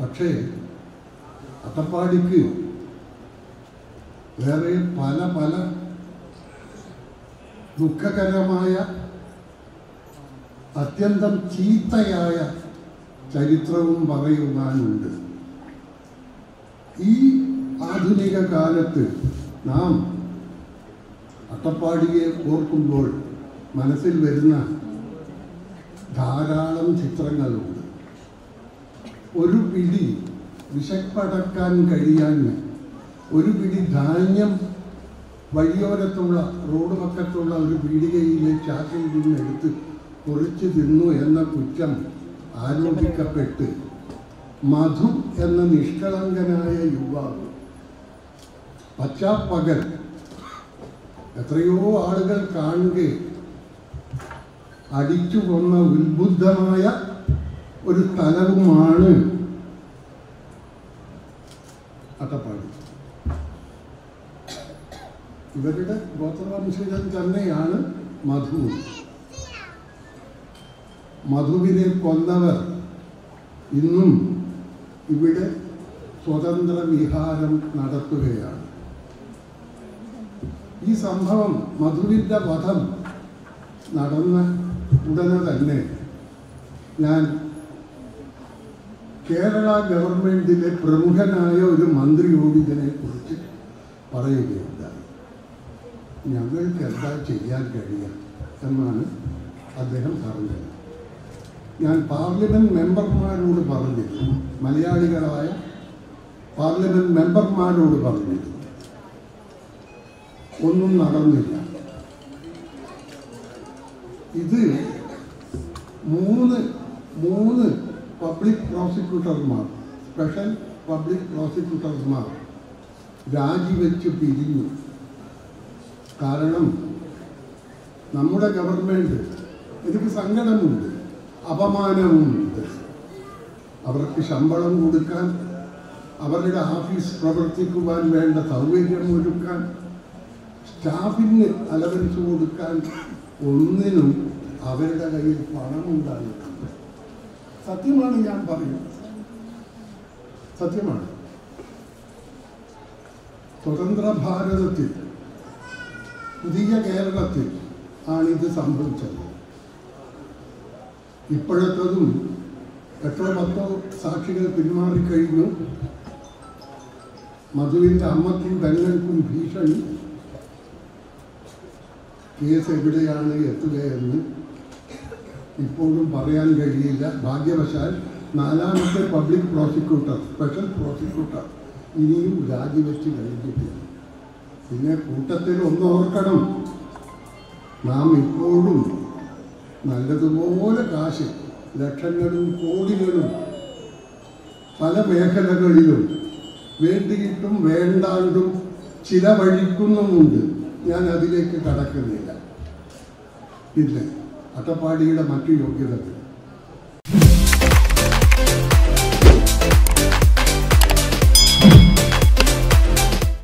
പക്ഷേ അട്ടപ്പാടിക്ക് വേറെ പല പല ദുഃഖകരമായ അത്യന്തം ചീത്തയായ ചരിത്രവും പറയുവാനുണ്ട്. ഈ ആധുനിക കാലത്ത് നാം അട്ടപ്പാടിയെ ഓർക്കുമ്പോൾ മനസ്സിൽ വരുന്ന ധാരാളം ചിത്രങ്ങളുണ്ട്. ഒരു പിടി വിശപ്പടക്കാൻ കഴിയാഞ്ഞ്, ഒരു പിടി ധാന്യം വഴിയോരത്തുള്ള റോഡ് പക്കത്തുള്ള ഒരു പീടികയിലെ ചാക്കിൽ നിന്നെടുത്ത് പൊളിച്ചു തിന്നു എന്ന കുറ്റം ആരോപിക്കപ്പെട്ട് മധു എന്ന നിഷ്കളങ്കനായ യുവാവ് പച്ചാപ്പകൽ എത്രയോ ആളുകൾ കാണുക അടിച്ചു കൊന്ന ഉത്ബുദ്ധമായ ഒരു സ്ഥലവുമാണ് അട്ടപ്പാടി. ഇവരുടെ ഗോത്രവംശജൻ തന്നെയാണ് മധു. മധുവിനെ കൊന്നവർ ഇന്നും ഇവിടെ സ്വതന്ത്ര വിഹാരം നടത്തുകയാണ്. ഈ സംഭവം, മധുവിൻ്റെ വധം നടന്ന ഉടനെ തന്നെ ഞാൻ കേരള ഗവൺമെൻറ്റിലെ പ്രമുഖനായ ഒരു മന്ത്രിയോട് ഇതിനെക്കുറിച്ച് പറയുകയുണ്ടായി. ഞങ്ങൾക്ക് എന്താ ചെയ്യാൻ കഴിയുക എന്നാണ് അദ്ദേഹം പറഞ്ഞത്. ഞാൻ പാർലമെൻറ്റ് മെമ്പർമാരോട് പറഞ്ഞിരുന്നു, മലയാളികളായ പാർലമെൻറ്റ് മെമ്പർമാരോട് പറഞ്ഞിരുന്നു. ഒന്നും നടന്നില്ല. ഇത് മൂന്ന് പബ്ലിക് പ്രോസിക്യൂട്ടർമാർ, സ്പെഷ്യൽ പബ്ലിക് പ്രോസിക്യൂട്ടർമാർ രാജിവെച്ച് പിരിഞ്ഞു. കാരണം നമ്മുടെ ഗവൺമെൻറ്, എനിക്ക് സങ്കടമുണ്ട്, അപമാനവുമുണ്ട്. അവർക്ക് ശമ്പളം കൊടുക്കാൻ, അവരുടെ ഓഫീസ് പ്രവർത്തിക്കുവാൻ വേണ്ട സൗകര്യമൊരുക്കാൻ, സ്റ്റാഫിന് അലവൻസ് കൊടുക്കാൻ ഒന്നിനും അവരുടെ കയ്യിൽ പണമുണ്ടായിട്ടുണ്ട്. സത്യമാണ് ഞാൻ പറയുന്നത്, സത്യമാണ്. സ്വതന്ത്ര ഭാരതത്തിൽ, പുതിയ കേരളത്തിൽ ആണിത് സംഭവിച്ചത്. ഇപ്പോഴത്തതും എട്ടോ പത്തോ സാക്ഷികൾ പിന്മാറിക്കഴിഞ്ഞു. മധുവിൻ്റെ അമ്മയ്ക്കും തങ്ങൾക്കും ഭീഷണി. കേസ് എവിടെയാണ് എത്തുകയെന്ന് ഇപ്പോഴും പറയാൻ കഴിയില്ല. ഭാഗ്യവശാൽ നാലാമത്തെ പബ്ലിക് പ്രോസിക്യൂട്ടർ, സ്പെഷ്യൽ പ്രോസിക്യൂട്ടർ ഇനിയും രാജിവെച്ച് കഴിഞ്ഞിട്ടില്ല. പിന്നെ കൂട്ടത്തിൽ ഒന്ന് ഓർക്കണം, നാം ഇപ്പോഴും നല്ലതുപോലെ കാശ്, ലക്ഷങ്ങളും കോടികളും പല മേഖലകളിലും വേണ്ടിയിട്ടും വേണ്ടാണ്ടും ചിലവഴിക്കുന്നുമുണ്ട്. ഞാൻ അതിലേക്ക് കടക്കുന്നില്ല. ഇല്ല, അട്ടപ്പാടിയുടെ മറ്റു യോഗ്യതകൾ